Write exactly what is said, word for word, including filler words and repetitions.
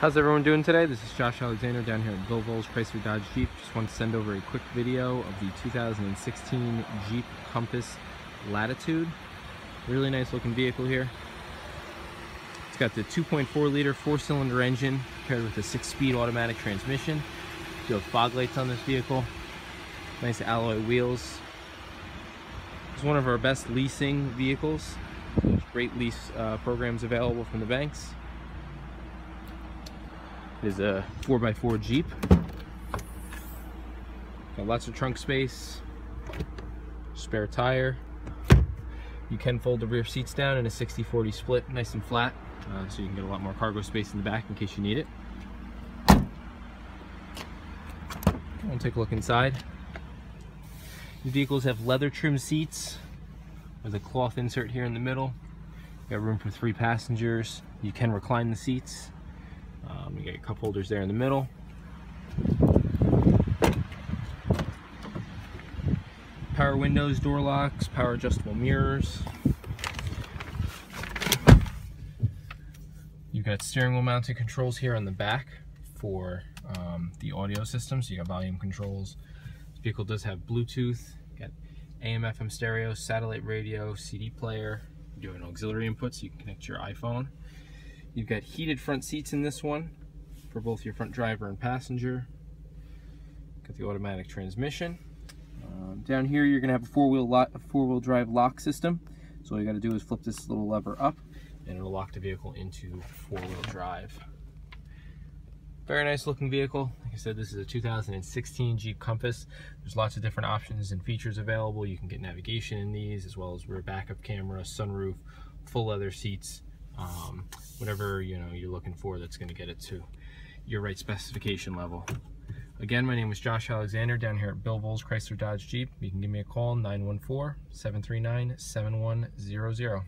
How's everyone doing today? This is Josh Alexander down here at Volz Chrysler Dodge Jeep. Just want to send over a quick video of the two thousand sixteen Jeep Compass Latitude. Really nice looking vehicle here. It's got the two point four liter four-cylinder engine paired with a six-speed automatic transmission. You have fog lights on this vehicle. Nice alloy wheels. It's one of our best leasing vehicles. There's great lease uh, programs available from the banks. It is a four by four Jeep. Got lots of trunk space, spare tire. You can fold the rear seats down in a sixty forty split, nice and flat, uh, so you can get a lot more cargo space in the back in case you need it. We'll take a look inside. The vehicles have leather trimmed seats with a cloth insert here in the middle. You got room for three passengers. You can recline the seats. Um, you got your cup holders there in the middle. Power windows, door locks, power adjustable mirrors. You've got steering wheel mounted controls here on the back for um, the audio system, so you got volume controls. This vehicle does have Bluetooth, got A M F M stereo, satellite radio, C D player. You do an auxiliary input so you can connect your iPhone. You've got heated front seats in this one for both your front driver and passenger. Got the automatic transmission. Um, down here you're gonna have a four-wheel lock, four-wheel drive lock system. So all you gotta do is flip this little lever up and it'll lock the vehicle into four-wheel drive. Very nice looking vehicle. Like I said, this is a two thousand sixteen Jeep Compass. There's lots of different options and features available. You can get navigation in these, as well as rear backup camera, sunroof, full leather seats. Um, whatever you know you're looking for that's going to get it to your right specification level. Again, my name is Josh Alexander down here at Volz Chrysler Dodge Jeep. You can give me a call, nine one four, seven three nine, seven one zero zero.